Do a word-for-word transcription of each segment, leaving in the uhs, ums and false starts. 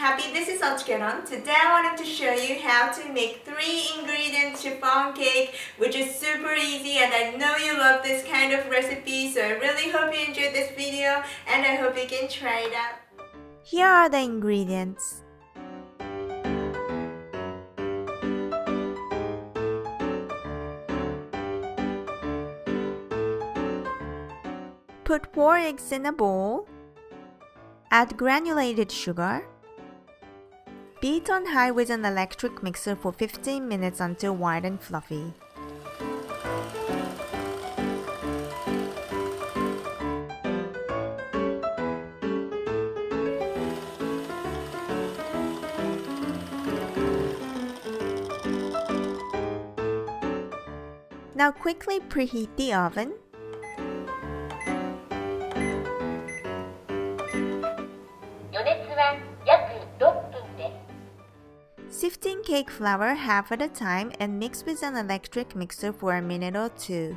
happy. This is Ochikeron. Today I wanted to show you how to make three ingredient chiffon cake, which is super easy, and I know you love this kind of recipe, so I really hope you enjoyed this video and I hope you can try it out. Here are the ingredients. Put four eggs in a bowl. Add granulated sugar. Beat on high with an electric mixer for fifteen minutes until white and fluffy. Now quickly preheat the oven. Sifting cake flour half at a time and mix with an electric mixer for a minute or two.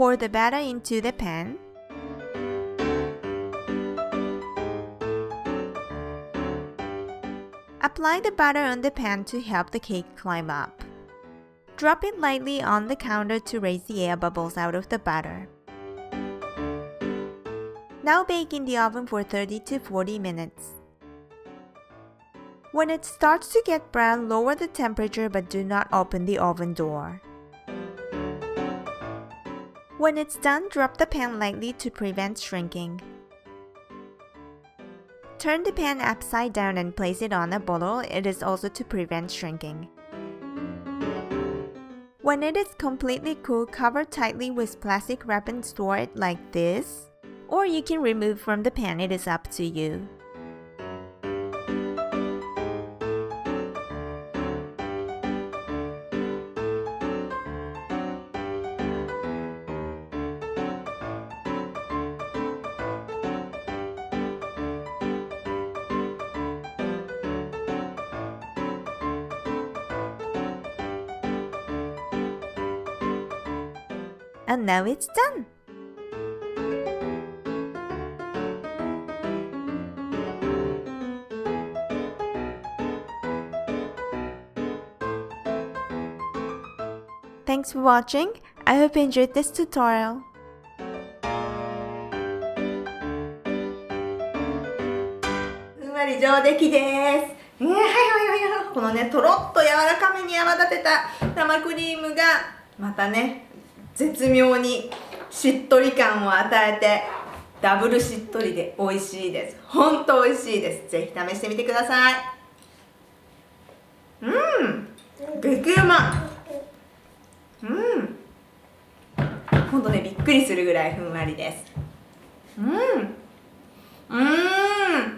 Pour the batter into the pan. Apply the batter on the pan to help the cake climb up. Drop it lightly on the counter to raise the air bubbles out of the batter. Now bake in the oven for thirty to forty minutes. When it starts to get brown, lower the temperature but do not open the oven door. When it's done, drop the pan lightly to prevent shrinking. Turn the pan upside down and place it on a bottle. It is also to prevent shrinking. When it is completely cool, cover tightly with plastic wrap and store it like this. Or you can remove from the pan, it is up to you. And now it's done! Thanks for watching. I hope you enjoyed this tutorial. This 絶妙にしっとり感を与えてダブルしっとりで美味しいです。ほんと美味しいです。ぜひ試してみてください。うん。激うま。うん。今度ね、びっくりするぐらいふんわりです。うん。うん。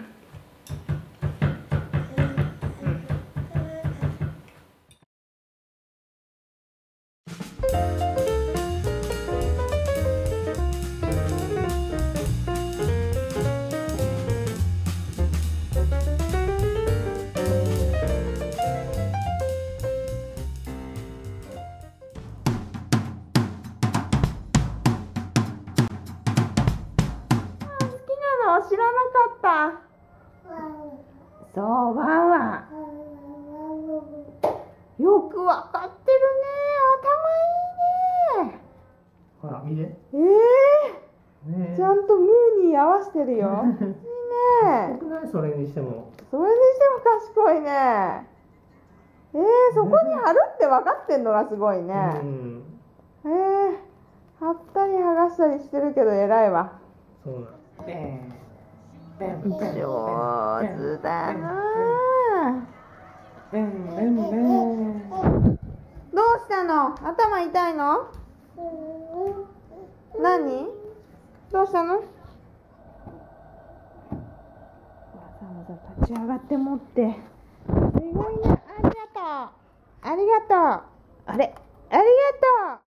そう、ワンワン。よくわかってるね。頭いいね。ほら、見て。えー、ね。ちゃんとムーに合わせてるよ。いいね。すごくない？それにしても。それにしても賢いね。えー、そこに貼るってわかってんのがすごいね。うん。えー、貼ったり剥がしたりしてるけど偉いわ。そうなん。えー 上手だなぁ。どうしたの？頭痛いの？何？どうしたの？わざわざと立ち上がって持って、すごいな、ありがとうありがとう、あれありがとう。